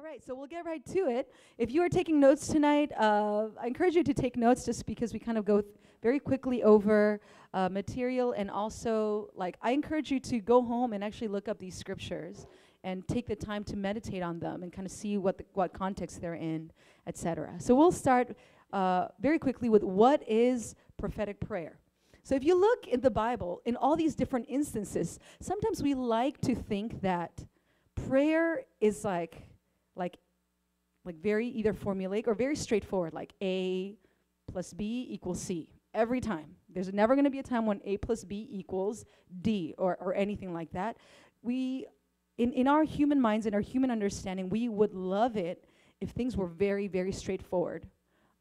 All right, so we'll get right to it. If you are taking notes tonight, I encourage you to take notes just because we kind of go very quickly over material, and also, like, I encourage you to go home and actually look up these scriptures and take the time to meditate on them and kind of see what context they're in, etc. So we'll start very quickly with what is prophetic prayer. So if you look in the Bible, in all these different instances, sometimes we like to think that prayer is like very either formulaic or very straightforward, like A plus B equals C every time. There's never going to be a time when A plus B equals D or anything like that. We, in our human minds and our human understanding, we would love it if things were very, very straightforward.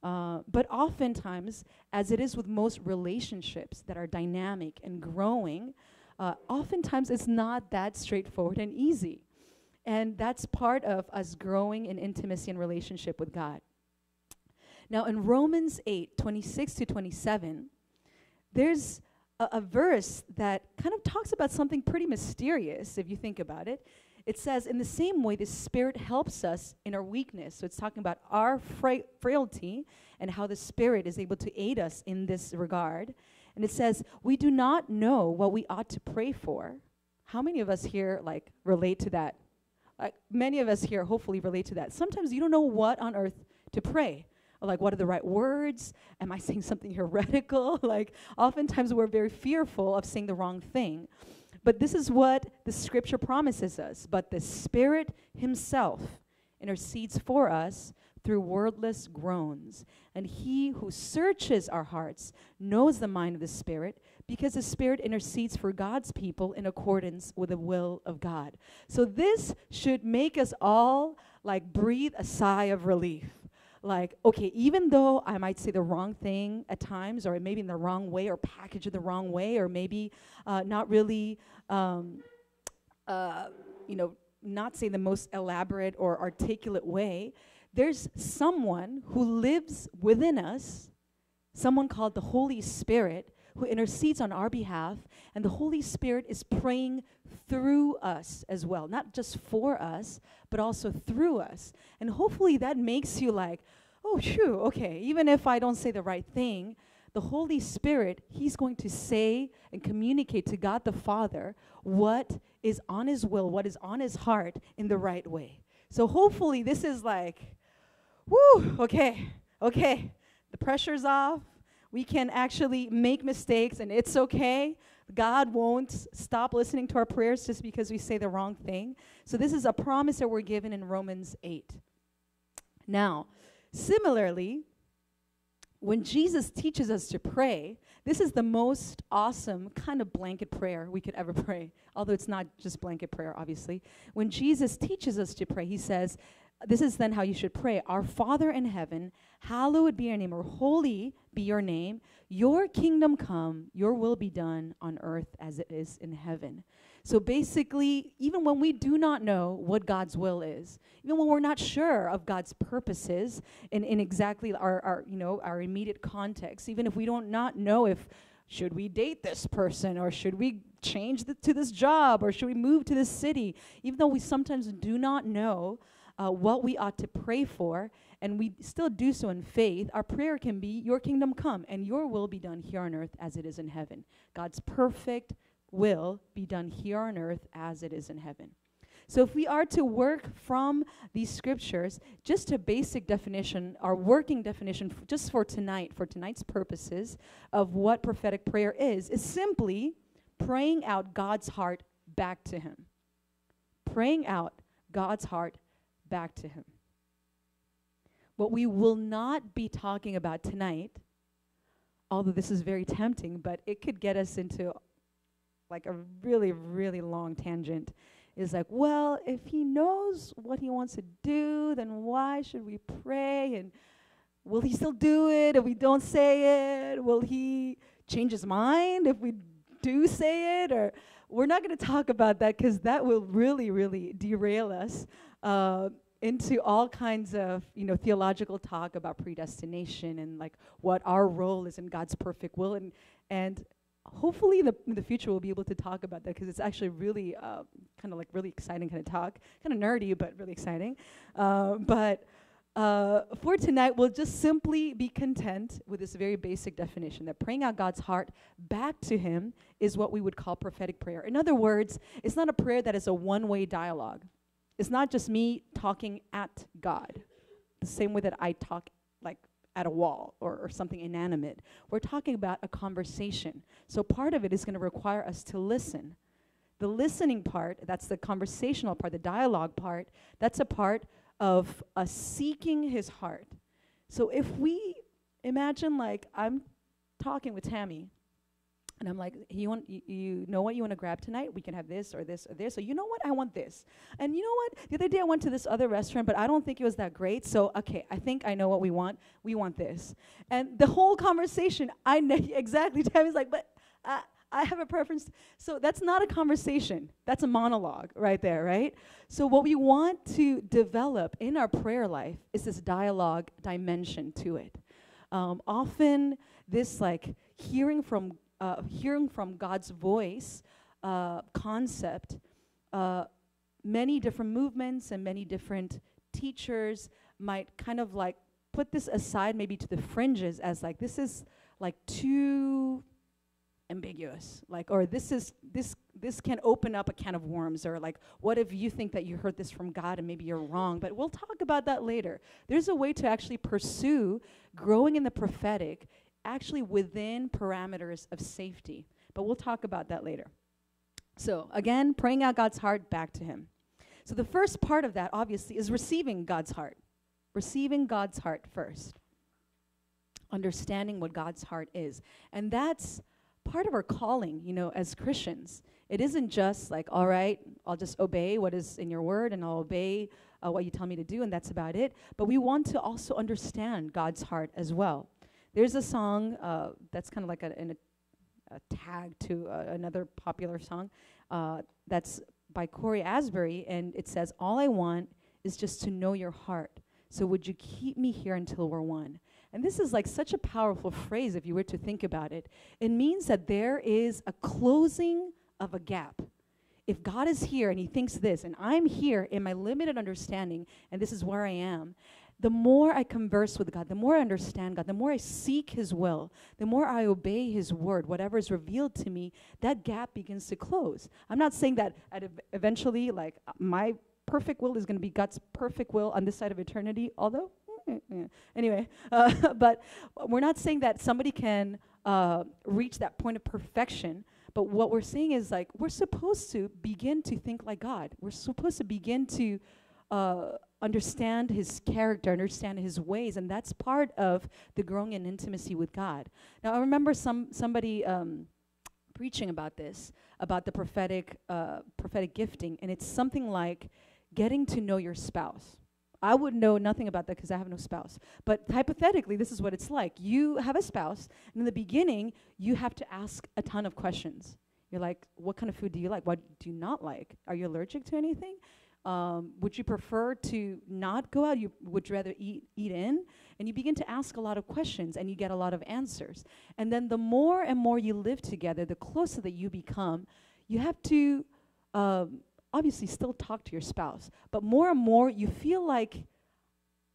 But oftentimes, as it is with most relationships that are dynamic and growing, oftentimes it's not that straightforward and easy. And that's part of us growing in intimacy and relationship with God. Now, in Romans 8:26 to 27, there's a verse that kind of talks about something pretty mysterious, if you think about it. It says, in the same way, the Spirit helps us in our weakness. So it's talking about our frailty and how the Spirit is able to aid us in this regard. And it says, we do not know what we ought to pray for. How many of us here, like, relate to that? Like, many of us here hopefully relate to that. Sometimes you don't know what on earth to pray. Or, like, what are the right words? Am I saying something heretical? Like, oftentimes we're very fearful of saying the wrong thing. But this is what the Scripture promises us. But the Spirit himself intercedes for us through wordless groans. And he who searches our hearts knows the mind of the Spirit, because the Spirit intercedes for God's people in accordance with the will of God. So this should make us all, like, breathe a sigh of relief. Like, okay, even though I might say the wrong thing at times, or maybe in the wrong way, or package it the wrong way, or maybe not really, you know, not say the most elaborate or articulate way, there's someone who lives within us, someone called the Holy Spirit, who intercedes on our behalf, and the Holy Spirit is praying through us as well, not just for us, but also through us. And hopefully that makes you like, oh, phew, okay, even if I don't say the right thing, the Holy Spirit, he's going to say and communicate to God the Father what is on his will, what is on his heart in the right way. So hopefully this is like, whoo, okay, the pressure's off. We can actually make mistakes, and it's okay. God won't stop listening to our prayers just because we say the wrong thing. So this is a promise that we're given in Romans 8. Now, similarly, when Jesus teaches us to pray, this is the most awesome kind of blanket prayer we could ever pray, although it's not just blanket prayer, obviously. When Jesus teaches us to pray, he says, this is then how you should pray. Our Father in heaven, hallowed be your name, or holy be your name. Your kingdom come, your will be done on earth as it is in heaven. So basically, even when we do not know what God's will is, even when we're not sure of God's purposes in exactly our you know, our immediate context, even if we don't not know if should we date this person, or should we change to this job, or should we move to this city, even though we sometimes do not know what we ought to pray for, and we still do so in faith, our prayer can be, your kingdom come, and your will be done here on earth as it is in heaven. God's perfect will be done here on earth as it is in heaven. So if we are to work from these scriptures, just a basic definition, our working definition, just for tonight, for tonight's purposes, of what prophetic prayer is simply praying out God's heart back to him. Praying out God's heart back to him. What we will not be talking about tonight, although this is very tempting, but it could get us into like a really, really long tangent, is like, well, if he knows what he wants to do, then why should we pray? And will he still do it if we don't say it? Will he change his mind if we do say it? Or we're not going to talk about that, because that will really, really derail us into all kinds of, you know, theological talk about predestination and like what our role is in God's perfect will. And hopefully in the future we'll be able to talk about that, because it's actually really kind of like really exciting kind of talk, kind of nerdy but really exciting. But for tonight, we'll just simply be content with this very basic definition that praying out God's heart back to Him is what we would call prophetic prayer. In other words, it's not a prayer that is a one-way dialogue. It's not just me talking at God, the same way that I talk like at a wall or something inanimate. We're talking about a conversation. So part of it is going to require us to listen. The listening part, that's the conversational part, the dialogue part, that's a part of us seeking His heart. So if we imagine, like, I'm talking with Tammy, and I'm like, you know what you want to grab tonight? We can have this or this or this. Or you know what? I want this. And you know what? The other day I went to this other restaurant, but I don't think it was that great. So, okay, I think I know what we want. We want this. And the whole conversation, I know exactly. Tammy's like, but I have a preference. So that's not a conversation. That's a monologue right there, right? So what we want to develop in our prayer life is this dialogue dimension to it. Often this, like, hearing from God's voice concept, many different movements and many different teachers might kind of like put this aside maybe to the fringes as like, this is like too ambiguous, like, or this can open up a can of worms, or like, what if you think that you heard this from God and maybe you're wrong? But we'll talk about that later. There's a way to actually pursue growing in the prophetic actually within parameters of safety. But we'll talk about that later. So again, praying out God's heart back to Him. So the first part of that, obviously, is receiving God's heart. Receiving God's heart first. Understanding what God's heart is. And that's part of our calling, you know, as Christians. It isn't just like, all right, I'll just obey what is in your word and I'll obey what you tell me to do and that's about it. But we want to also understand God's heart as well. There's a song that's kind of like a tag to another popular song that's by Corey Asbury, and it says, all I want is just to know your heart, so would you keep me here until we're one? And this is like such a powerful phrase if you were to think about it. It means that there is a closing of a gap. If God is here and He thinks this, and I'm here in my limited understanding, and this is where I am, the more I converse with God, the more I understand God, the more I seek His will, the more I obey His word, whatever is revealed to me, that gap begins to close. I'm not saying that eventually, like, my perfect will is going to be God's perfect will on this side of eternity, although, anyway, but we're not saying that somebody can reach that point of perfection. But what we're saying is, like, we're supposed to begin to think like God. We're supposed to begin to understand His character, understand His ways, and that's part of the growing in intimacy with God. Now, I remember somebody preaching about this, about the prophetic gifting, and it's something like getting to know your spouse. I would know nothing about that because I have no spouse. But hypothetically, this is what it's like. You have a spouse, and in the beginning, you have to ask a ton of questions. You're like, what kind of food do you like? What do you not like? Are you allergic to anything? Would you prefer to not go out? Would you rather eat in? And you begin to ask a lot of questions, and you get a lot of answers. And then the more and more you live together, the closer that you become, you have to obviously still talk to your spouse. But more and more, you feel like,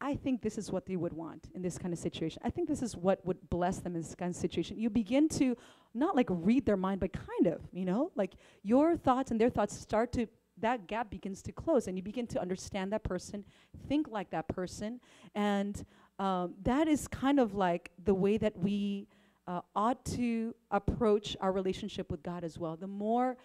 I think this is what they would want in this kind of situation. I think this is what would bless them in this kind of situation. You begin to not like read their mind, but kind of, you know? Like your thoughts and their thoughts start to, that gap begins to close, and you begin to understand that person, think like that person, and that is kind of like the way that we ought to approach our relationship with God as well. The more,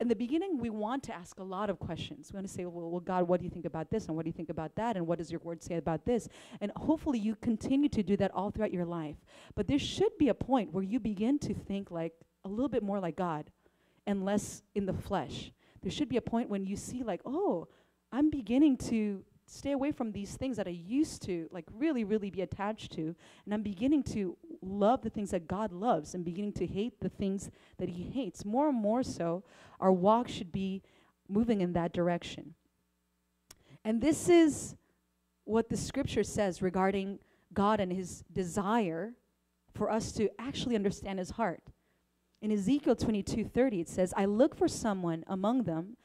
in the beginning, we want to ask a lot of questions. We want to say, well, God, what do you think about this, and what do you think about that, and what does your word say about this? And hopefully you continue to do that all throughout your life. But there should be a point where you begin to think like a little bit more like God and less in the flesh. There should be a point when you see like, oh, I'm beginning to stay away from these things that I used to like really, really be attached to. And I'm beginning to love the things that God loves and beginning to hate the things that He hates. More and more so, our walk should be moving in that direction. And this is what the scripture says regarding God and His desire for us to actually understand His heart. In Ezekiel 22:30, it says, I look for someone among them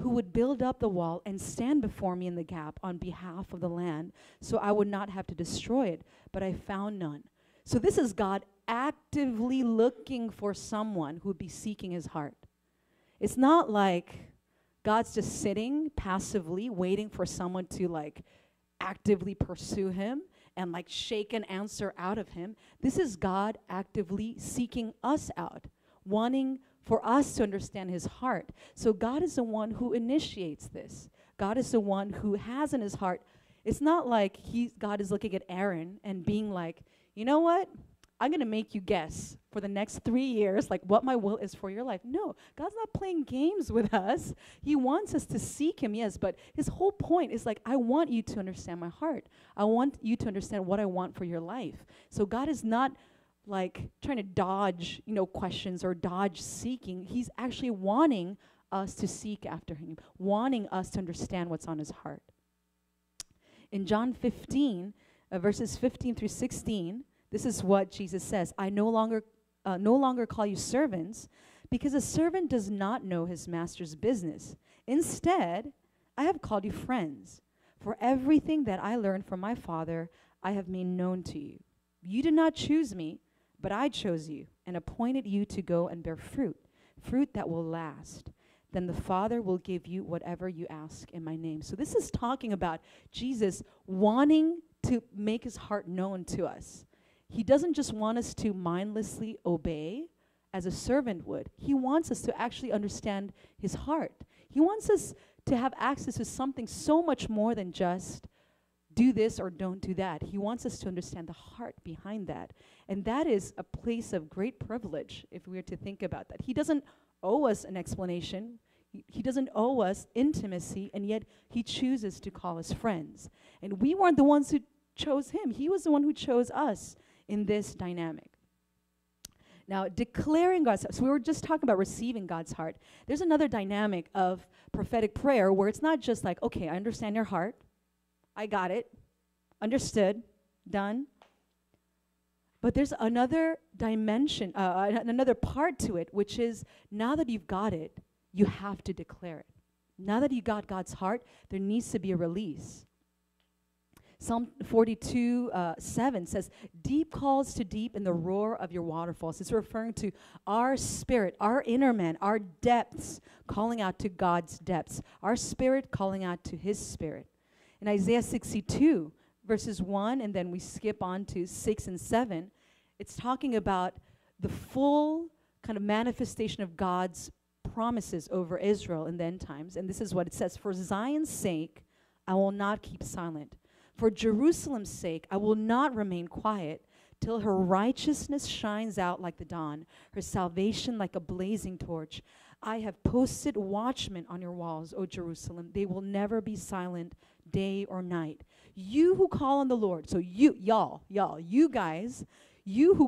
who would build up the wall and stand before me in the gap on behalf of the land, so I would not have to destroy it, but I found none. So this is God actively looking for someone who would be seeking his heart. It's not like God's just sitting passively waiting for someone to like actively pursue him and like shake an answer out of him. This is God actively seeking us out, wanting for us to understand his heart. So God is the one who initiates this. God is the one who has in his heart. It's not like God is looking at Aaron and being like, you know what? I'm going to make you guess for the next 3 years, like what my will is for your life. No, God's not playing games with us. He wants us to seek him, yes, but his whole point is like, I want you to understand my heart. I want you to understand what I want for your life. So God is not like trying to dodge, questions or dodge seeking. He's actually wanting us to seek after him, wanting us to understand what's on his heart. In John 15, verses 15 through 16, this is what Jesus says, I no longer call you servants, because a servant does not know his master's business. Instead, I have called you friends, for everything that I learned from my Father, I have made known to you. You did not choose me, but I chose you and appointed you to go and bear fruit, fruit that will last. Then the Father will give you whatever you ask in my name. So this is talking about Jesus wanting to make his heart known to us. He doesn't just want us to mindlessly obey as a servant would. He wants us to actually understand his heart. He wants us to have access to something so much more than just do this or don't do that. He wants us to understand the heart behind that. And that is a place of great privilege if we were to think about that. He doesn't owe us an explanation. He doesn't owe us intimacy, and yet he chooses to call us friends. And we weren't the ones who chose him. He was the one who chose us in this dynamic. Now, declaring God's heart. So we were just talking about receiving God's heart. There's another dynamic of prophetic prayer where it's not just like, okay, I understand your heart. I got it. Understood. Done. But there's another dimension, another part to it, which is now that you've got it, you have to declare it. Now that you got God's heart, there needs to be a release. Psalm 42:7 says, deep calls to deep in the roar of your waterfalls. It's referring to our spirit, our inner man, our depths calling out to God's depths, our spirit calling out to his spirit. In Isaiah 62, verses 1, and then we skip on to 6 and 7, it's talking about the full kind of manifestation of God's promises over Israel in the end times. And this is what it says, for Zion's sake, I will not keep silent. For Jerusalem's sake, I will not remain quiet till her righteousness shines out like the dawn, her salvation like a blazing torch. I have posted watchmen on your walls, O Jerusalem. They will never be silent day or night. You who call on the Lord, so you who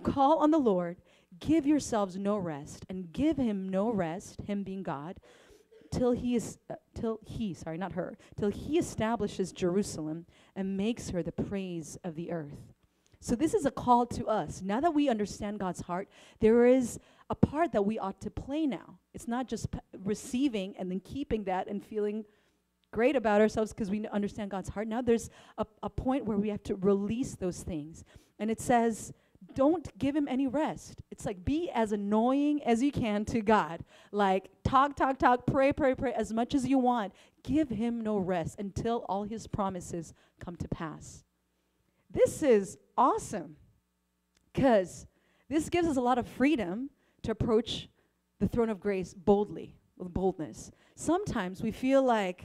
call on the Lord, give yourselves no rest and give him no rest, him being God, till he establishes Jerusalem and makes her the praise of the earth. So this is a call to us. Now that we understand God's heart, there is a part that we ought to play now. It's not just receiving and then keeping that and feeling great about ourselves because we understand God's heart. Now there's a point where we have to release those things. And it says, don't give him any rest. It's like, be as annoying as you can to God. Like, talk, talk, talk, pray, pray, pray, as much as you want. Give him no rest until all his promises come to pass. This is awesome because this gives us a lot of freedom to approach the throne of grace boldly, with boldness. Sometimes we feel like,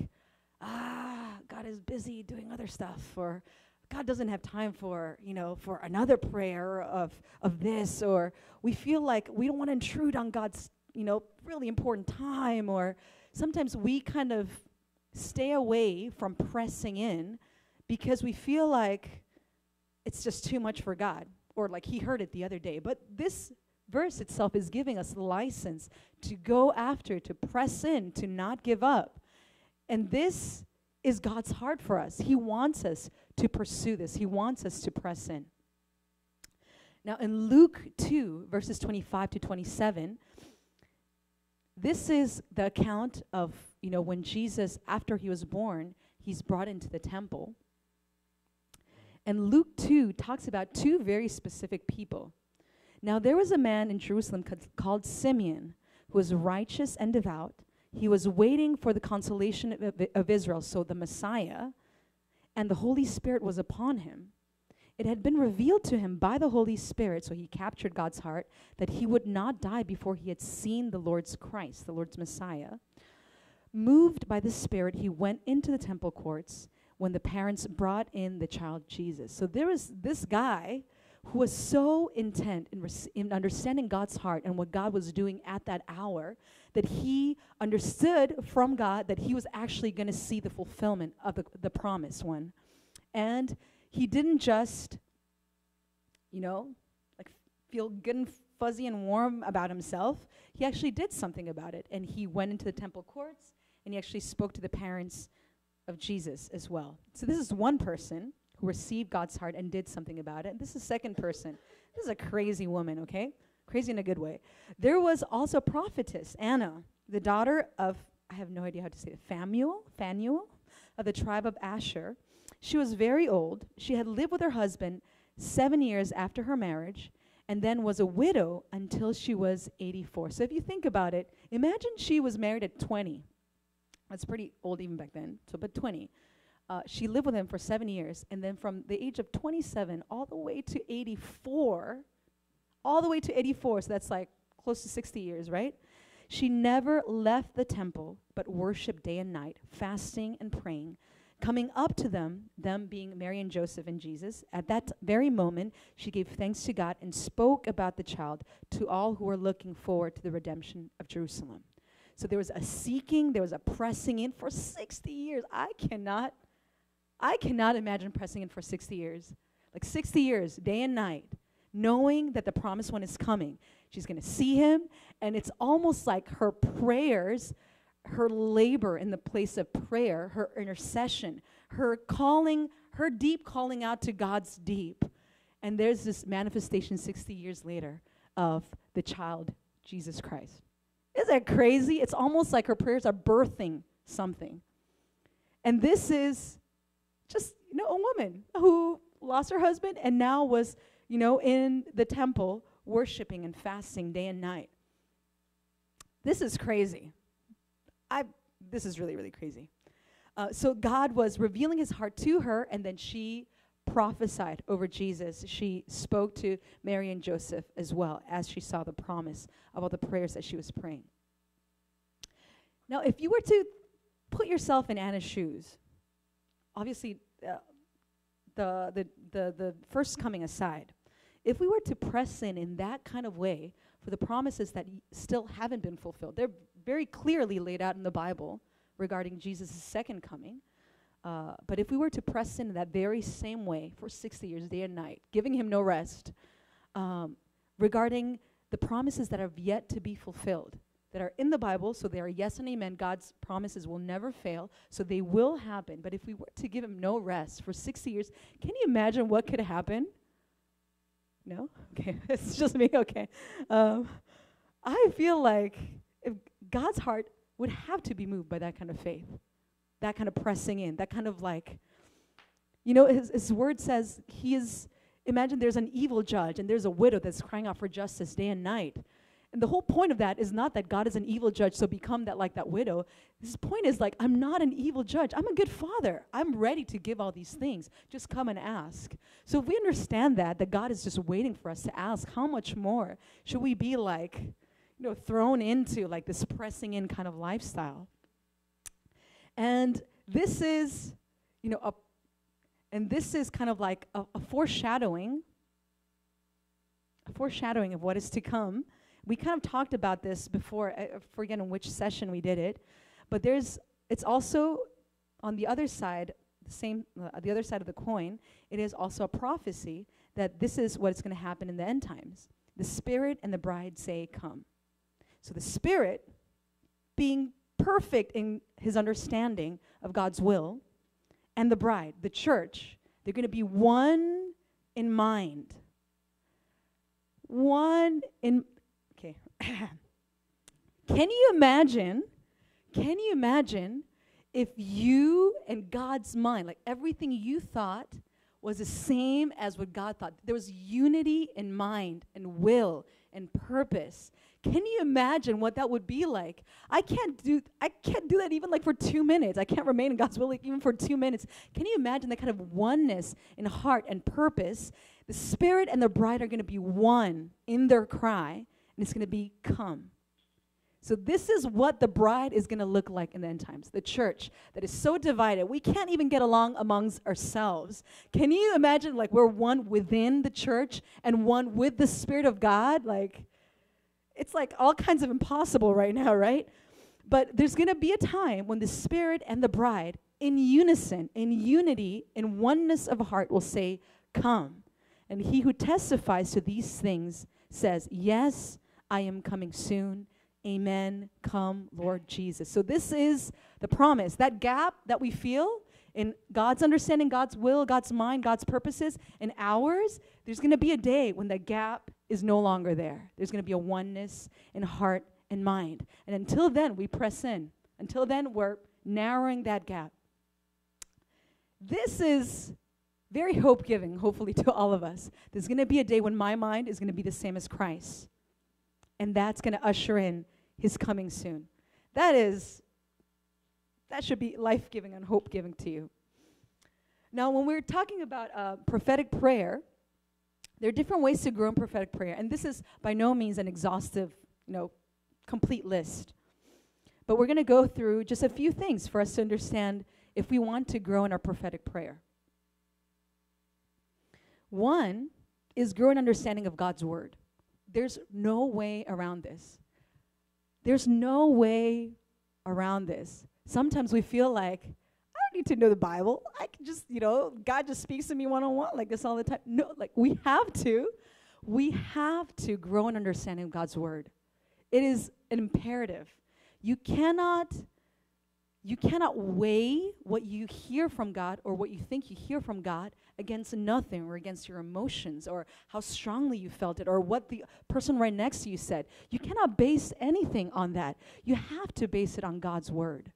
God is busy doing other stuff, or God doesn't have time for, for another prayer of this, or we feel like we don't want to intrude on God's, really important time, or sometimes we kind of stay away from pressing in because we feel like it's just too much for God, or like he heard it the other day. But this verse itself is giving us the license to go after, to press in, to not give up. And this is God's heart for us. He wants us to pursue this. He wants us to press in. Now in Luke 2, verses 25 to 27, this is the account of you know, when Jesus, after he was born, he's brought into the temple. And Luke 2 talks about two very specific people. Now, there was a man in Jerusalem called Simeon, who was righteous and devout. He was waiting for the consolation of Israel, so the Messiah, and the Holy Spirit was upon him. It had been revealed to him by the Holy Spirit, so he captured God's heart, that he would not die before he had seen the Lord's Christ, the Lord's Messiah. Moved by the Spirit, he went into the temple courts when the parents brought in the child Jesus. So there was this guy who was so intent in understanding God's heart and what God was doing at that hour that he understood from God that he was actually going to see the fulfillment of the promised one. And he didn't just, you know, like feel good and fuzzy and warm about himself. He actually did something about it. And he went into the temple courts, and he actually spoke to the parents of Jesus as well. So this is one person who received God's heart and did something about it. And this is the second person. This is a crazy woman, okay? Crazy in a good way. There was also a prophetess, Anna, the daughter of, I have no idea how to say it, Phanuel, of the tribe of Asher. She was very old. She had lived with her husband 7 years after her marriage and then was a widow until she was 84. So if you think about it, imagine she was married at 20. That's pretty old even back then, so but 20. She lived with him for 7 years, and then from the age of 27 all the way to 84, so that's like close to 60 years, right? She never left the temple but worshiped day and night, fasting and praying. Coming up to them being Mary and Joseph and Jesus, at that very moment, she gave thanks to God and spoke about the child to all who were looking forward to the redemption of Jerusalem. So there was a seeking, there was a pressing in for 60 years. I cannot imagine pressing in for 60 years. Like 60 years, day and night, knowing that the promised one is coming. She's going to see him, and it's almost like her prayers, her labor in the place of prayer, her intercession, her calling, her deep calling out to God's deep. And there's this manifestation 60 years later of the child, Jesus Christ. Isn't that crazy? It's almost like her prayers are birthing something. And this is just, you know, a woman who lost her husband and now was, you know, in the temple worshiping and fasting day and night. This is crazy. This is really, really crazy. So God was revealing his heart to her, and then she prophesied over Jesus. She spoke to Mary and Joseph as well as she saw the promise of all the prayers that she was praying. Now, if you were to put yourself in Anna's shoes, obviously the first coming aside, if we were to press in that kind of way for the promises that still haven't been fulfilled, they're very clearly laid out in the Bible regarding Jesus' second coming. But if we were to press in that very same way for 60 years, day and night, giving him no rest, regarding the promises that have yet to be fulfilled, that are in the Bible, so they are yes and amen. God's promises will never fail, so they will happen. But if we were to give him no rest for 60 years, can you imagine what could happen? No? Okay, it's just me, okay. I feel like God's heart would have to be moved by that kind of faith, that kind of pressing in, that kind of like, you know, his word says he is, imagine there's an evil judge and there's a widow that's crying out for justice day and night. And the whole point of that is not that God is an evil judge, so become that like that widow. His point is like, I'm not an evil judge. I'm a good father. I'm ready to give all these things. Just come and ask. So if we understand that God is just waiting for us to ask, how much more should we be like, you know, thrown into like this pressing in kind of lifestyle. And this is, you know, this is kind of like a foreshadowing of what is to come. We kind of talked about this before. I forget in which session we did it, but it's also on the other side, the other side of the coin. It is also a prophecy that this is what's going to happen in the end times. The Spirit and the bride say, "Come." So the Spirit, being perfect in his understanding of God's will, and the bride, the church, they're going to be one in mind. One in, okay. Can you imagine Can you imagine if you and God's mind, like everything you thought was the same as what God thought? There was unity in mind and will and purpose. Can you imagine what that would be like? I can't do that even like for 2 minutes. I can't remain in God's will like even for 2 minutes. Can you imagine that kind of oneness in heart and purpose? The Spirit and the bride are going to be one in their cry, and it's going to be come. So this is what the bride is going to look like in the end times, the church that is so divided. We can't even get along amongst ourselves. Can you imagine, like, we're one within the church and one with the Spirit of God? Like, it's like all kinds of impossible right now, right? But there's going to be a time when the Spirit and the bride in unison, in unity, in oneness of heart will say, come. And he who testifies to these things says, yes, I am coming soon. Amen. Come, Lord Jesus. So this is the promise. That gap that we feel in God's understanding, God's will, God's mind, God's purposes, and ours, there's going to be a day when the gap is no longer there. There's going to be a oneness in heart and mind. And until then, we press in. Until then, we're narrowing that gap. This is very hope-giving, hopefully, to all of us. There's going to be a day when my mind is going to be the same as Christ. And that's going to usher in his coming soon. That should be life-giving and hope-giving to you. Now, when we're talking about prophetic prayer, there are different ways to grow in prophetic prayer. And this is by no means an exhaustive, complete list. But we're going to go through just a few things for us to understand if we want to grow in our prophetic prayer. One is grow in understanding of God's word. There's no way around this. There's no way around this. Sometimes we feel like, I don't need to know the Bible. I can just, God just speaks to me one-on-one like this all the time. No, like we have to grow in understanding of God's word. It is an imperative. You cannot weigh what you hear from God or what you think you hear from God against nothing or against your emotions or how strongly you felt it or what the person right next to you said. You cannot base anything on that. You have to base it on God's word.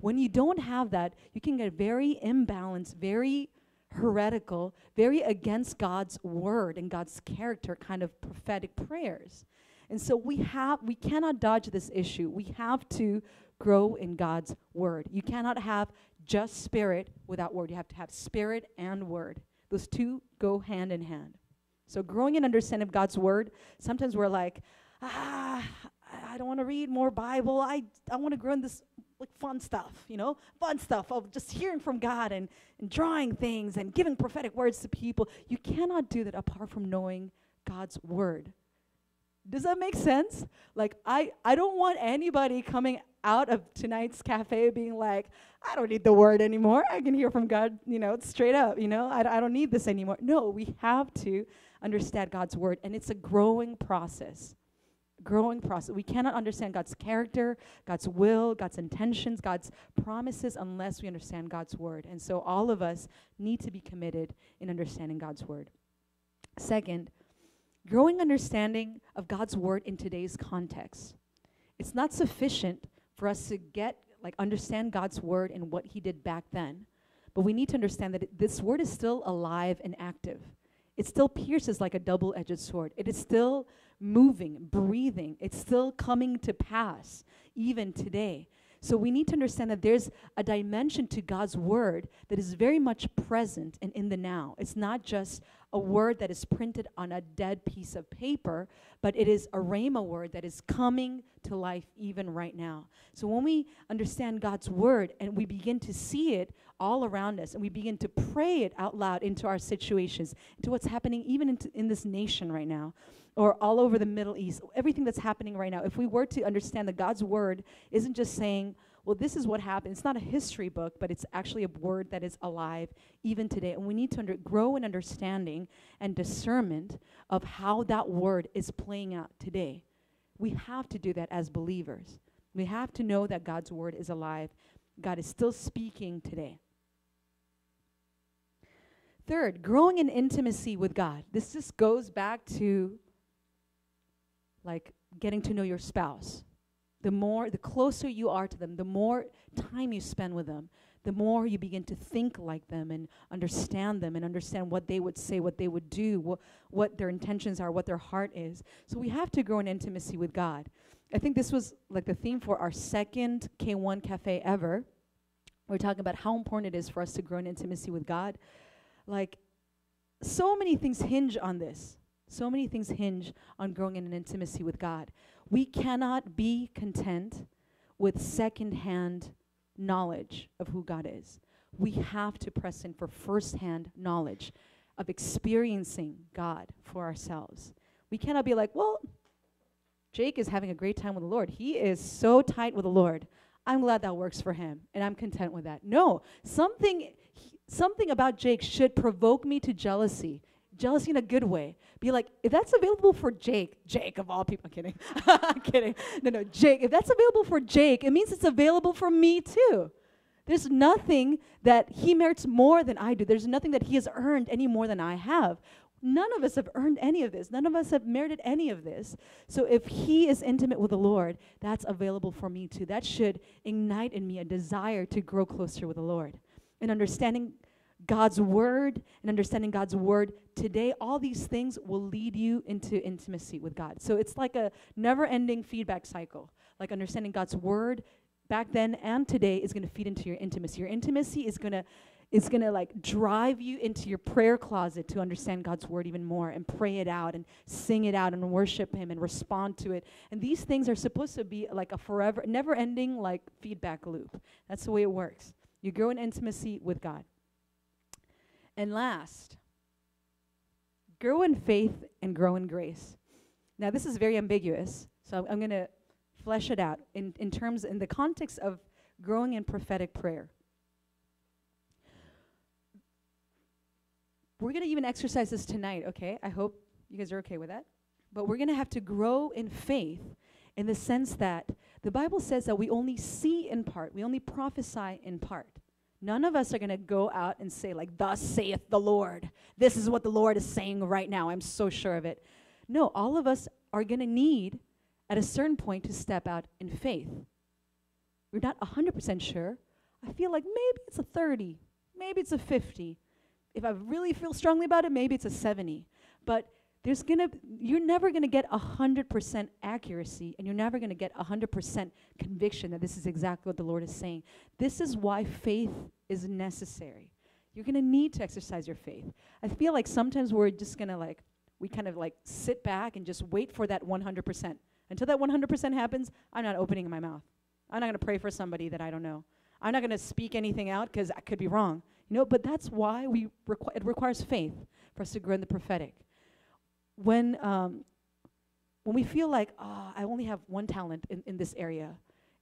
When you don't have that, you can get very imbalanced, very heretical, very against God's word and God's character kind of prophetic prayers. And so we cannot dodge this issue. We have to grow in God's word. You cannot have just spirit without word. You have to have spirit and word. Those two go hand in hand. So growing in understanding of God's word, sometimes we're like, I don't want to read more Bible. I want to grow in this like fun stuff, fun stuff of just hearing from God and drawing things and giving prophetic words to people. You cannot do that apart from knowing God's word. Does that make sense? Like, I don't want anybody coming out of tonight's cafe being like, I don't need the word anymore. I can hear from God, straight up, I don't need this anymore. No, we have to understand God's word, and it's a growing process. We cannot understand God's character, God's will, God's intentions, God's promises unless we understand God's word. And so all of us need to be committed in understanding God's word. Second, growing understanding of God's word in today's context. It's not sufficient for us to understand God's word and what he did back then, but we need to understand that this word is still alive and active. It still pierces like a double-edged sword. It is still moving, breathing. It's still coming to pass, even today. So we need to understand that there's a dimension to God's word that is very much present and in the now. It's not just a word that is printed on a dead piece of paper, but it is a rhema word that is coming to life even right now. So when we understand God's word and we begin to see it all around us and we begin to pray it out loud into our situations, into what's happening even in this nation right now, or all over the Middle East, everything that's happening right now, if we were to understand that God's word isn't just saying, well, this is what happened. It's not a history book, but it's actually a word that is alive even today. And we need to grow in understanding and discernment of how that word is playing out today. We have to do that as believers. We have to know that God's word is alive. God is still speaking today. Third, growing in intimacy with God. This just goes back to getting to know your spouse. the closer you are to them, the more time you spend with them, the more you begin to think like them and understand what they would say, what they would do, what their intentions are, what their heart is. So we have to grow in intimacy with God. I think this was like the theme for our second K1 Cafe ever. We're talking about how important it is for us to grow in intimacy with God. Like, so many things hinge on this. So many things hinge on growing in an intimacy with God. We cannot be content with secondhand knowledge of who God is. We have to press in for firsthand knowledge of experiencing God for ourselves. We cannot be like, well, Jake is having a great time with the Lord. He is so tight with the Lord. I'm glad that works for him, and I'm content with that. No, something about Jake should provoke me to jealousy. Jealousy in a good way. Be like, if that's available for Jake of all people, I'm kidding. I'm kidding. No, Jake, if that's available for Jake, it means it's available for me too. There's nothing that he merits more than I do. There's nothing that he has earned any more than I have. None of us have earned any of this. None of us have merited any of this. So if he is intimate with the Lord, that's available for me too. That should ignite in me a desire to grow closer with the Lord. And understanding God's word and understanding God's word today, all these things will lead you into intimacy with God. So it's like a never-ending feedback cycle. Like understanding God's word back then and today is going to feed into your intimacy. Your intimacy is going to like drive you into your prayer closet to understand God's word even more and pray it out and sing it out and worship him and respond to it. And these things are supposed to be like a forever, never-ending like feedback loop. That's the way it works. You grow in intimacy with God. And last, grow in faith and grow in grace. Now, this is very ambiguous, so I'm going to flesh it out in the context of growing in prophetic prayer. We're going to even exercise this tonight, okay? I hope you guys are okay with that. But we're going to have to grow in faith in the sense that the Bible says that we only see in part, we only prophesy in part. None of us are going to go out and say, like, thus saith the Lord. This is what the Lord is saying right now. I'm so sure of it. No, all of us are going to need, at a certain point, to step out in faith. We're not 100% sure. I feel like maybe it's a 30. Maybe it's a 50. If I really feel strongly about it, maybe it's a 70. But you're never going to get 100% accuracy, and you're never going to get 100% conviction that this is exactly what the Lord is saying. This is why faith is necessary. You're going to need to exercise your faith. I feel like sometimes we're just going to like, we kind of like sit back and just wait for that 100%. Until that 100% happens, I'm not opening my mouth. I'm not going to pray for somebody that I don't know. I'm not going to speak anything out because I could be wrong. You know, but that's why it requires faith for us to grow in the prophetic. When we feel like, oh, I only have one talent in this area,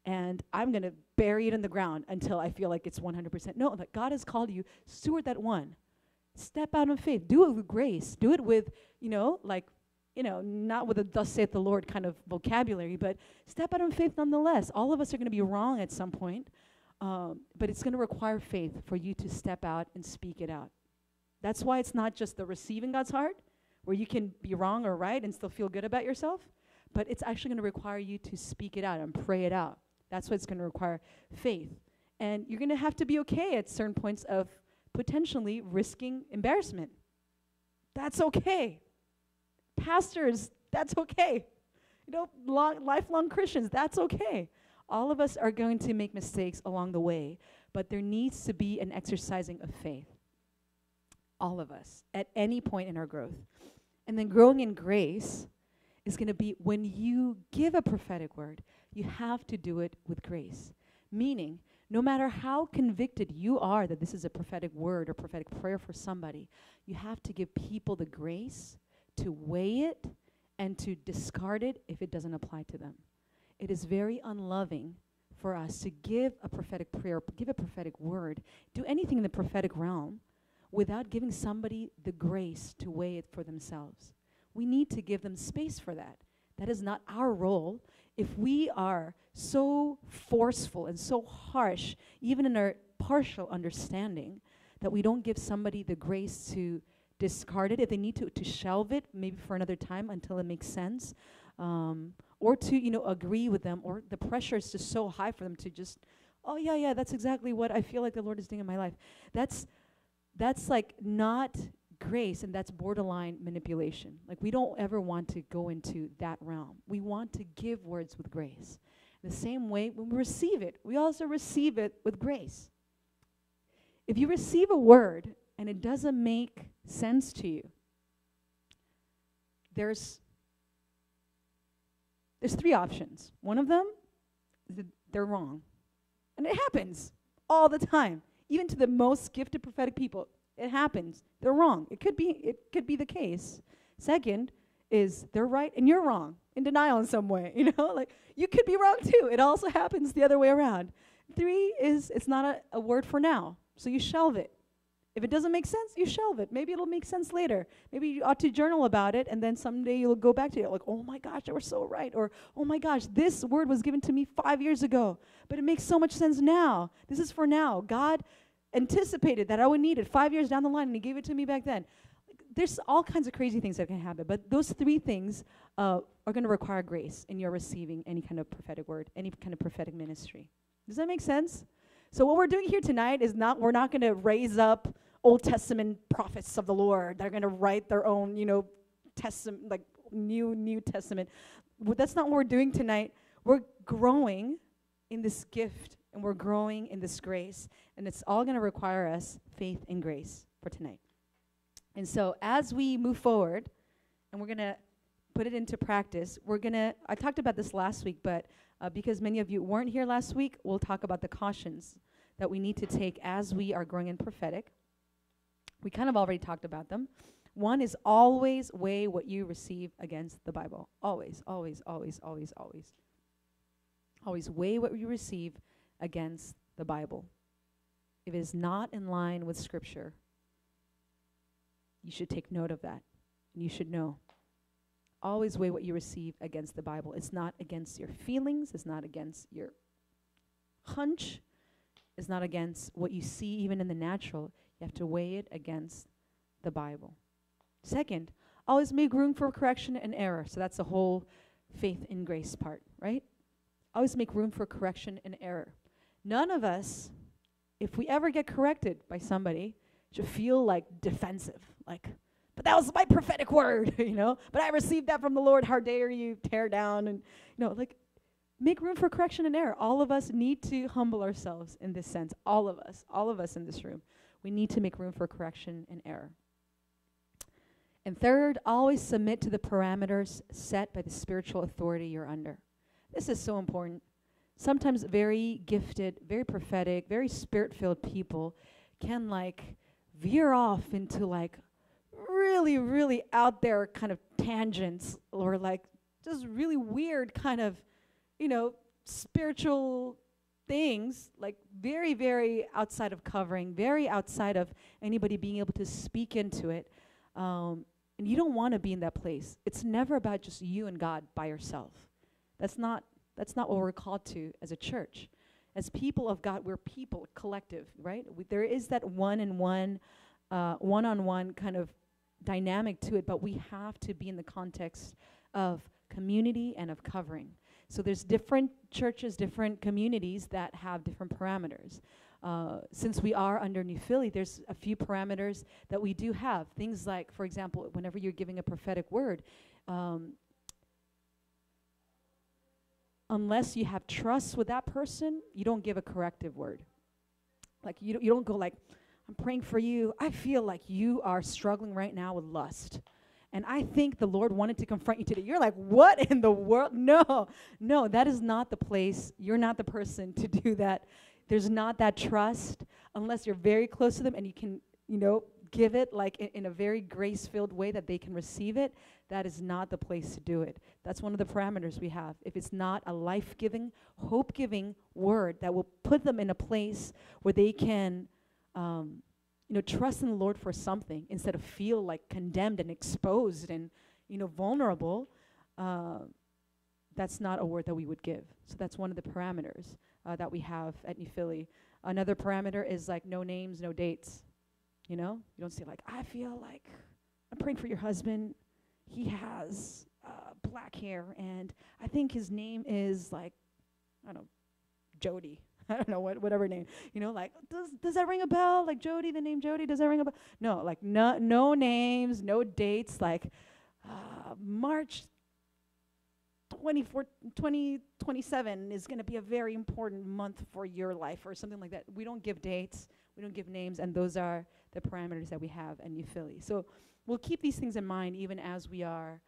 and I'm going to bury it in the ground until I feel like it's 100%. No, like God has called you, steward that one. Step out in faith. Do it with grace. Do it with, not with a thus saith the Lord kind of vocabulary, but step out in faith nonetheless. All of us are going to be wrong at some point, but it's going to require faith for you to step out and speak it out. That's why it's not just the receiving God's heart, where you can be wrong or right and still feel good about yourself, but it's actually going to require you to speak it out and pray it out. That's what it's going to require, faith. And you're going to have to be okay at certain points of potentially risking embarrassment. That's okay. Pastors, that's okay. Lifelong Christians, that's okay. All of us are going to make mistakes along the way, but there needs to be an exercising of faith. All of us, at any point in our growth. And then growing in grace is going to be when you give a prophetic word, you have to do it with grace. Meaning, no matter how convicted you are that this is a prophetic word or prophetic prayer for somebody, you have to give people the grace to weigh it and to discard it if it doesn't apply to them. It is very unloving for us to give a prophetic prayer, give a prophetic word, do anything in the prophetic realm without giving somebody the grace to weigh it for themselves. We need to give them space for that. That is not our role. If we are so forceful and so harsh, even in our partial understanding, that we don't give somebody the grace to discard it, if they need to shelve it, maybe for another time until it makes sense, or to, agree with them, or the pressure is just so high for them to just, oh, yeah, that's exactly what I feel like the Lord is doing in my life. That's like not grace, and that's borderline manipulation. Like, we don't ever want to go into that realm. We want to give words with grace. The same way when we receive it, we also receive it with grace. If you receive a word and it doesn't make sense to you, there's three options. One of them is that they're wrong. And it happens all the time, even to the most gifted prophetic people. It happens. They're wrong. It could be the case. Second is they're right and you're wrong, in denial in some way. Like, you could be wrong too. It also happens the other way around. Three is it's not a word for now, so you shelve it. If it doesn't make sense, you shelve it. Maybe it'll make sense later. Maybe you ought to journal about it, and then someday you'll go back to it. Like, oh my gosh, I was so right. Or, oh my gosh, this word was given to me 5 years ago, but it makes so much sense now. This is for now. God anticipated that I would need it 5 years down the line, and he gave it to me back then. There's all kinds of crazy things that can happen, but those three things are going to require grace in your receiving any kind of prophetic word, any kind of prophetic ministry. Does that make sense? So what we're doing here tonight is we're not going to raise up Old Testament prophets of the Lord. They're going to write their own, testament, like New Testament. That's not what we're doing tonight. We're growing in this gift, and we're growing in this grace, and it's all going to require us faith and grace for tonight. And so as we move forward, and we're going to put it into practice, I talked about this last week, but because many of you weren't here last week, we'll talk about the cautions that we need to take as we are growing in prophetic. We kind of already talked about them. One is always weigh what you receive against the Bible. Always, always, always, always, always. Always weigh what you receive against the Bible. If it is not in line with Scripture, you should take note of that, and you should know. Always weigh what you receive against the Bible. It's not against your feelings. It's not against your hunch. It's not against what you see even in the natural. You have to weigh it against the Bible. Second, always make room for correction and error. So that's the whole faith and grace part, right? Always make room for correction and error. None of us, if we ever get corrected by somebody, should feel like defensive, like, but that was my prophetic word, but I received that from the Lord. How dare you tear down? And, make room for correction and error. All of us need to humble ourselves in this sense. All of us in this room. We need to make room for correction and error. And third, always submit to the parameters set by the spiritual authority you're under. This is so important. Sometimes very gifted, very prophetic, very spirit-filled people can, veer off into, really, really out there kind of tangents, or just really weird kind of, spiritual things, very, very outside of covering, very outside of anybody being able to speak into it. And you don't want to be in that place. It's never about just you and God by yourself. That's not what we're called to as a church. As people of God, we're people, collective, right? There is that one-on-one kind of dynamic to it, but we have to be in the context of community and of covering. So there's different churches, different communities that have different parameters. Since we are under New Philly, there's a few parameters that we do have. Things like, for example, whenever you're giving a prophetic word, unless you have trust with that person, you don't give a corrective word. You don't go like, I'm praying for you. I feel like you are struggling right now with lust, and I think the Lord wanted to confront you today. You're like, what in the world? No, that is not the place. You're not the person to do that. There's not that trust unless you're very close to them and you can, give it in a very grace-filled way that they can receive it. That is not the place to do it. That's one of the parameters we have. If it's not a life-giving, hope-giving word that will put them in a place where they can trust in the Lord for something instead of feel condemned and exposed and, vulnerable, that's not a word that we would give. So that's one of the parameters that we have at New Philly. Another parameter is no names, no dates, You don't say I feel like I'm praying for your husband. He has black hair, and I think his name is like, I don't know, Jody. I don't know, whatever name, you know, like, does that ring a bell? Like Jody, the name Jody, does that ring a bell? No, like no names, no dates, like March 24, 2027 is going to be a very important month for your life or something like that. We don't give dates, we don't give names, and those are the parameters that we have in New Philly. So we'll keep these things in mind even as we are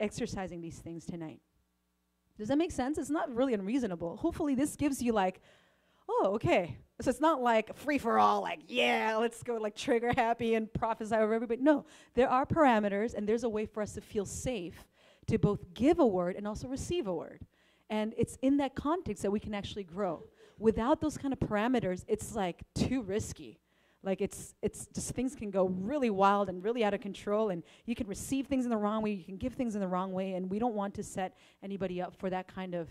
exercising these things tonight. Does that make sense? It's not really unreasonable. Hopefully this gives you like, oh, okay. So it's not like free-for-all, like, yeah, let's go like trigger happy and prophesy over everybody. No, there are parameters, and there's a way for us to feel safe to both give a word and also receive a word. And it's in that context that we can actually grow. Without those kind of parameters, it's like too risky. Like it's just things can go really wild and really out of control, and you can receive things in the wrong way, you can give things in the wrong way, and we don't want to set anybody up for that kind of,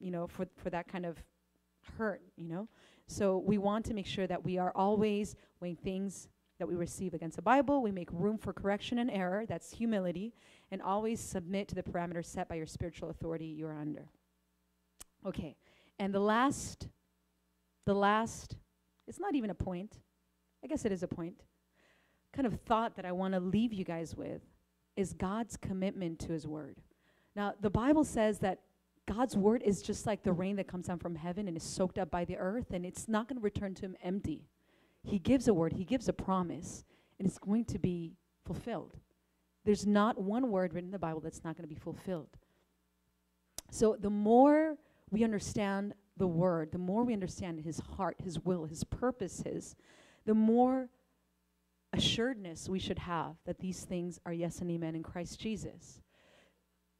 you know, for that kind of hurt, you know. So we want to make sure that we are always weighing things that we receive against the Bible. We make room for correction and error, that's humility, and always submit to the parameters set by your spiritual authority you're under. Okay, and the last, it's not even a point. I guess it is a point. Kind of thought that I want to leave you guys with is God's commitment to his word. Now, the Bible says that God's word is just like the rain that comes down from heaven and is soaked up by the earth, and it's not going to return to him empty. He gives a word. He gives a promise, and it's going to be fulfilled. There's not one word written in the Bible that's not going to be fulfilled. So the more we understand the word, the more we understand his heart, his will, his purposes, the more assuredness we should have that these things are yes and amen in Christ Jesus.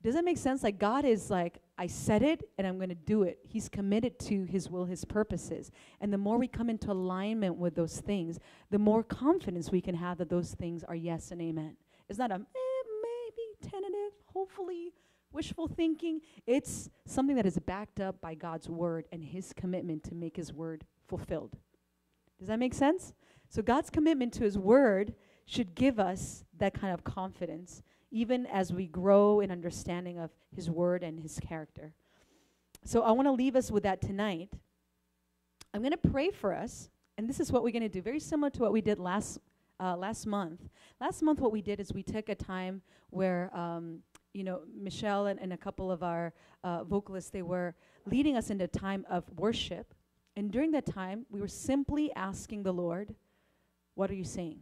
Does that make sense? Like God is like, I said it and I'm going to do it. He's committed to his will, his purposes. And the more we come into alignment with those things, the more confidence we can have that those things are yes and amen. It's not a maybe, tentative, hopefully, wishful thinking. It's something that is backed up by God's word and his commitment to make his word fulfilled. Does that make sense? So God's commitment to his word should give us that kind of confidence, even as we grow in understanding of his word and his character. So I want to leave us with that tonight. I'm going to pray for us, and this is what we're going to do, very similar to what we did last month. Last month what we did is we took a time where you know, Michelle and a couple of our vocalists, they were leading us into a time of worship. And during that time, we were simply asking the Lord, what are you saying?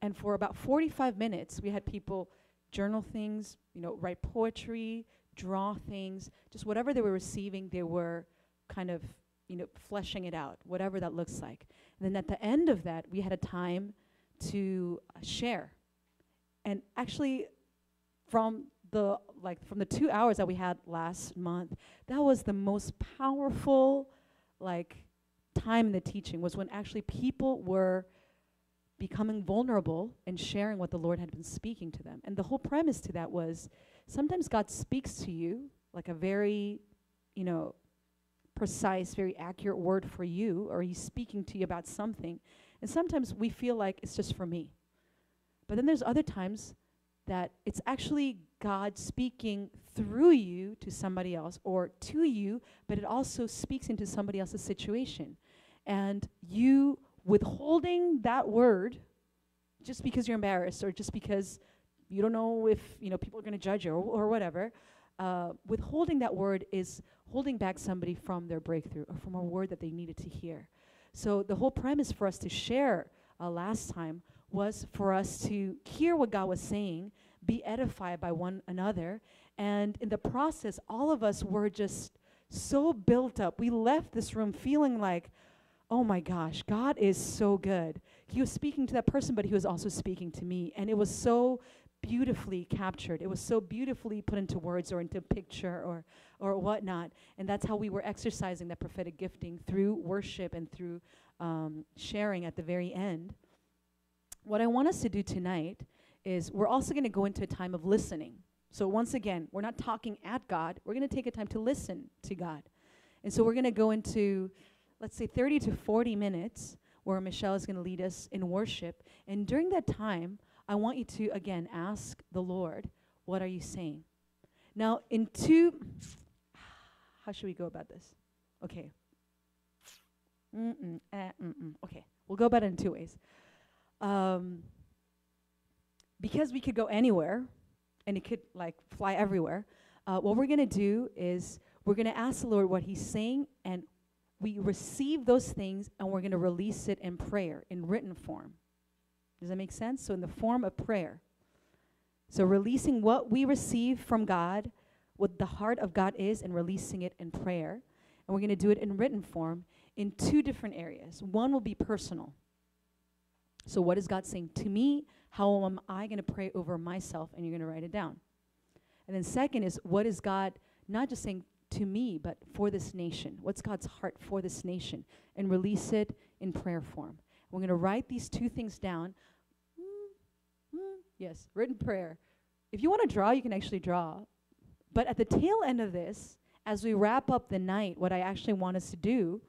And for about 45 minutes, we had people journal things, you know, write poetry, draw things, just whatever they were receiving, they were kind of, you know, fleshing it out, whatever that looks like. And then at the end of that, we had a time to share. And actually, from the 2 hours that we had last month, that was the most powerful like time in the teaching, was when actually people were becoming vulnerable and sharing what the Lord had been speaking to them. And the whole premise to that was sometimes God speaks to you like a very, you know, precise, very accurate word for you, or he's speaking to you about something. And sometimes we feel like it's just for me. But then there's other times that it's actually God speaking through you to somebody else or to you, but it also speaks into somebody else's situation. And you withholding that word just because you're embarrassed or just because you don't know if, you know, people are going to judge you or whatever, withholding that word is holding back somebody from their breakthrough or from a word that they needed to hear. So the whole premise for us to share last time was for us to hear what God was saying, be edified by one another, and in the process, all of us were just so built up. We left this room feeling like, oh my gosh, God is so good. He was speaking to that person, but he was also speaking to me, and it was so beautifully captured. It was so beautifully put into words or into picture or whatnot, and that's how we were exercising that prophetic gifting through worship and through sharing at the very end. What I want us to do tonight is we're also going to go into a time of listening. So once again, we're not talking at God. We're going to take a time to listen to God. And so we're going to go into, let's say, 30 to 40 minutes where Michelle is going to lead us in worship. And during that time, I want you to, again, ask the Lord, what are you saying? Now, how should we go about this? Okay. Okay, we'll go about it in two ways. Because we could go anywhere, and it could, like, fly everywhere, what we're going to do is we're going to ask the Lord what he's saying, and we receive those things, and we're going to release it in prayer, in written form. Does that make sense? So in the form of prayer. So releasing what we receive from God, what the heart of God is, and releasing it in prayer. And we're going to do it in written form in two different areas. One will be personal. So what is God saying to me? How am I going to pray over myself? And you're going to write it down. And then second is, what is God not just saying to me, but for this nation? What's God's heart for this nation? And release it in prayer form. We're going to write these two things down. Yes, written prayer. If you want to draw, you can actually draw. But at the tail end of this, as we wrap up the night, what I actually want us to do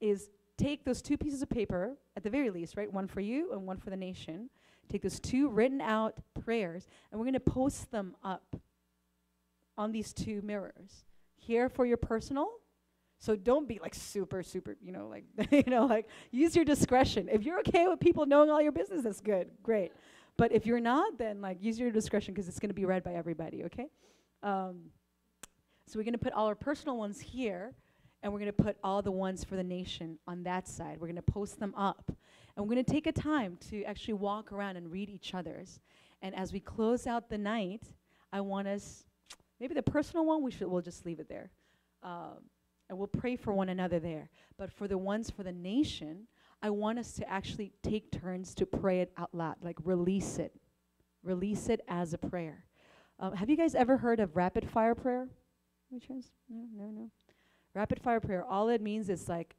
is take those two pieces of paper, at the very least, right? One for you and one for the nation. Take those two written out prayers, and we're going to post them up on these two mirrors. Here for your personal. So don't be like super, you know, like, use your discretion. If you're okay with people knowing all your business, that's good, great. But if you're not, then like use your discretion because it's going to be read by everybody, okay? So we're going to put all our personal ones here, and we're going to put all the ones for the nation on that side. We're going to post them up. And we're going to take a time to actually walk around and read each other's. And as we close out the night, I want us, maybe the personal one, we'll just leave it there. And we'll pray for one another there. But for the ones for the nation, I want us to actually take turns to pray it out loud, like release it. Release it as a prayer. Have you guys ever heard of rapid fire prayer? Any chance? No. Rapid fire prayer, all it means is like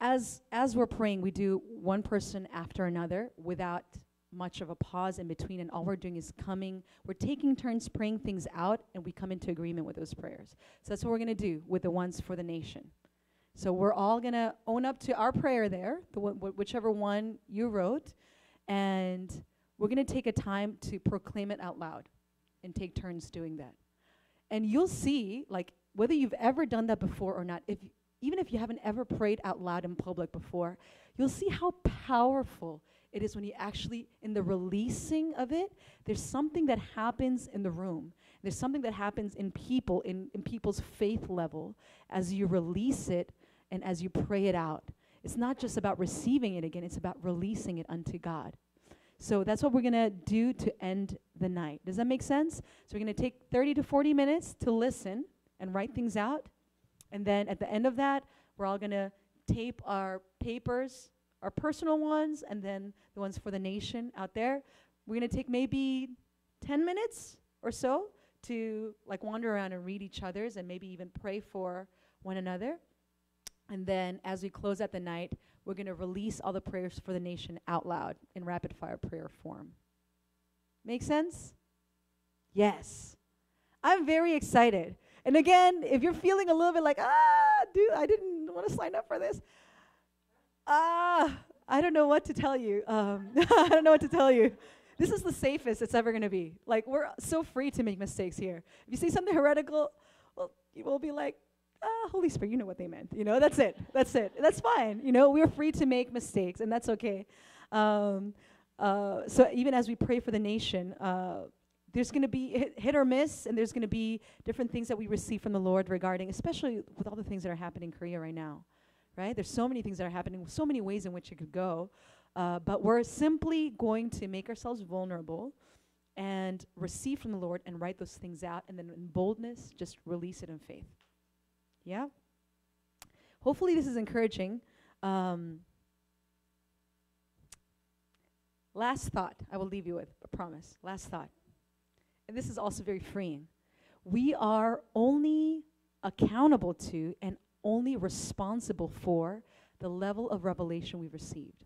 as we're praying, we do one person after another without much of a pause in between, and all we're doing is we're taking turns praying things out, and we come into agreement with those prayers. So that's what we're going to do with the ones for the nation. So we're all going to own up to our prayer there, whichever one you wrote, and we're going to take a time to proclaim it out loud and take turns doing that. And you'll see, like, whether you've ever done that before or not, even if you haven't ever prayed out loud in public before, you'll see how powerful it is when you actually, in the releasing of it, there's something that happens in the room. There's something that happens in people, in people's faith level, as you release it and as you pray it out. It's not just about receiving it again, it's about releasing it unto God. So that's what we're going to do to end the night. Does that make sense? So we're going to take 30 to 40 minutes to listen and write things out. And then at the end of that, we're all going to tape our papers, our personal ones, and then the ones for the nation out there. We're going to take maybe 10 minutes or so to like wander around and read each other's and maybe even pray for one another. And then as we close out the night, we're going to release all the prayers for the nation out loud in rapid fire prayer form. Make sense? Yes. I'm very excited. And again, if you're feeling a little bit like, dude, I didn't want to sign up for this. I don't know what to tell you. I don't know what to tell you. This is the safest it's ever going to be. Like, we're so free to make mistakes here. If you see something heretical, well, you will be like, Holy Spirit, you know what they meant. You know, that's it. That's it. That's fine. You know, we're free to make mistakes, and that's okay. So even as we pray for the nation, there's going to be hit or miss, and there's going to be different things that we receive from the Lord regarding, especially with all the things that are happening in Korea right now, right? There's so many things that are happening, so many ways in which it could go. But we're simply going to make ourselves vulnerable and receive from the Lord and write those things out, and then in boldness, just release it in faith. Yeah? Hopefully this is encouraging. Last thought I will leave you with, I promise. Last thought. And this is also very freeing. We are only accountable to and only responsible for the level of revelation we've received.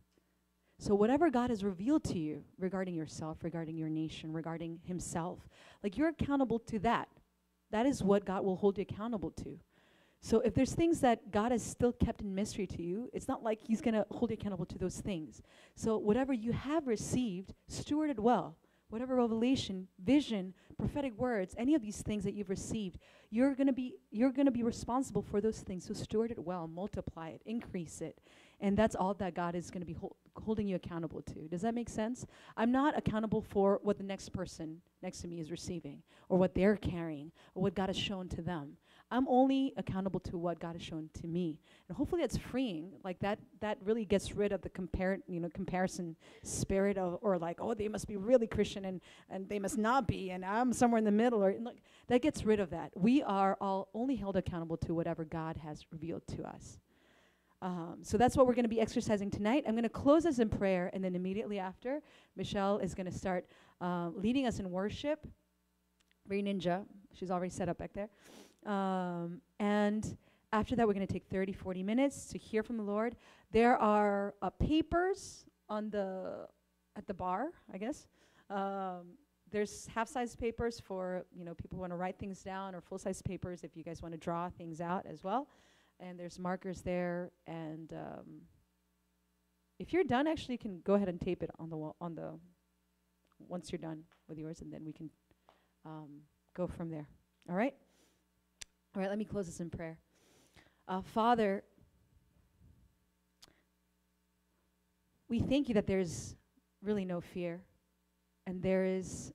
So whatever God has revealed to you regarding yourself, regarding your nation, regarding himself, like, you're accountable to that. That is what God will hold you accountable to. So if there's things that God has still kept in mystery to you, it's not like he's going to hold you accountable to those things. So whatever you have received, steward it well. Whatever revelation, vision, prophetic words, any of these things that you've received, you're going to be responsible for those things. So steward it well, multiply it, increase it. And that's all that God is going to be holding you accountable to. Does that make sense? I'm not accountable for what the next person next to me is receiving or what they're carrying or what God has shown to them. I'm only accountable to what God has shown to me. And hopefully that's freeing. Like that really gets rid of the comparison spirit of, or like, oh, they must be really Christian and they must not be, and I'm somewhere in the middle. Or look, that gets rid of that. We are all only held accountable to whatever God has revealed to us. So that's what we're going to be exercising tonight. I'm going to close us in prayer, and then immediately after, Michelle is going to start leading us in worship. Very ninja. She's already set up back there. And after that, we're going to take 30, 40 minutes to hear from the Lord. There are papers at the bar, I guess. There's half-size papers for, people who want to write things down, or full-size papers if you guys want to draw things out as well. And there's markers there. And if you're done, actually, you can go ahead and tape it on the wall, once you're done with yours, and then we can go from there. All right? All right, let me close this in prayer. Father, we thank you that there's really no fear, and there is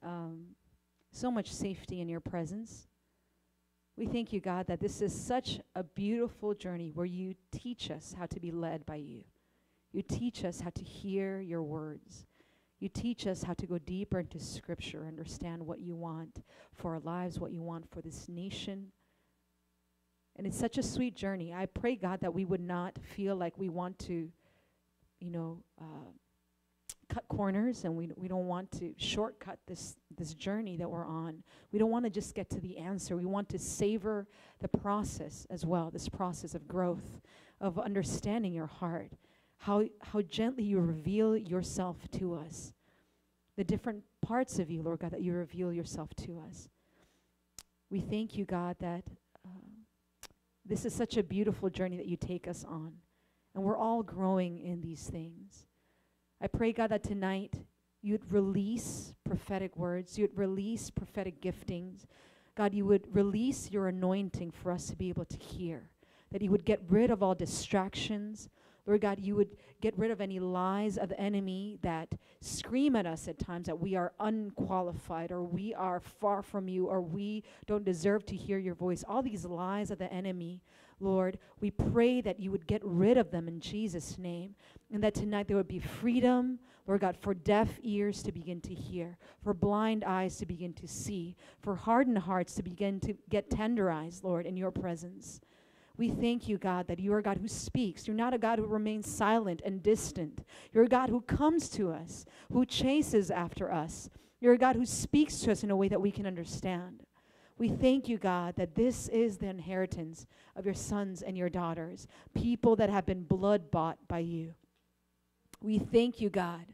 so much safety in your presence. We thank you, God, that this is such a beautiful journey where you teach us how to be led by you. You teach us how to hear your words. You teach us how to go deeper into Scripture, understand what you want for our lives, what you want for this nation. And it's such a sweet journey. I pray, God, that we would not feel like we want to, cut corners, and we don't want to shortcut this journey that we're on. We don't want to just get to the answer. We want to savor the process as well, this process of growth, of understanding your heart, how gently you reveal yourself to us, the different parts of you, Lord God, that you reveal yourself to us. We thank you, God, that this is such a beautiful journey that you take us on. And we're all growing in these things. I pray, God, that tonight you'd release prophetic words. You'd release prophetic giftings. God, you would release your anointing for us to be able to hear. That you would get rid of all distractions. Lord God, you would get rid of any lies of the enemy that scream at us at times that we are unqualified, or we are far from you, or we don't deserve to hear your voice. All these lies of the enemy, Lord, we pray that you would get rid of them in Jesus' name, and that tonight there would be freedom, Lord God, for deaf ears to begin to hear, for blind eyes to begin to see, for hardened hearts to begin to get tenderized, Lord, in your presence. We thank you, God, that you are a God who speaks. You're not a God who remains silent and distant. You're a God who comes to us, who chases after us. You're a God who speaks to us in a way that we can understand. We thank you, God, that this is the inheritance of your sons and your daughters, people that have been blood-bought by you. We thank you, God.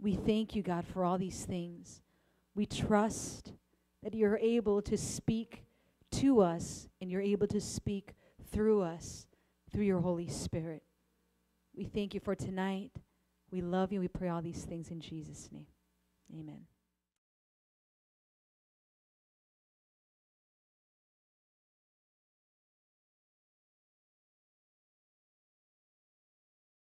We thank you, God, for all these things. We trust that you're able to speak to us, and you're able to speak through us, through your Holy Spirit. We thank you for tonight. We love you. We pray all these things in Jesus' name. Amen.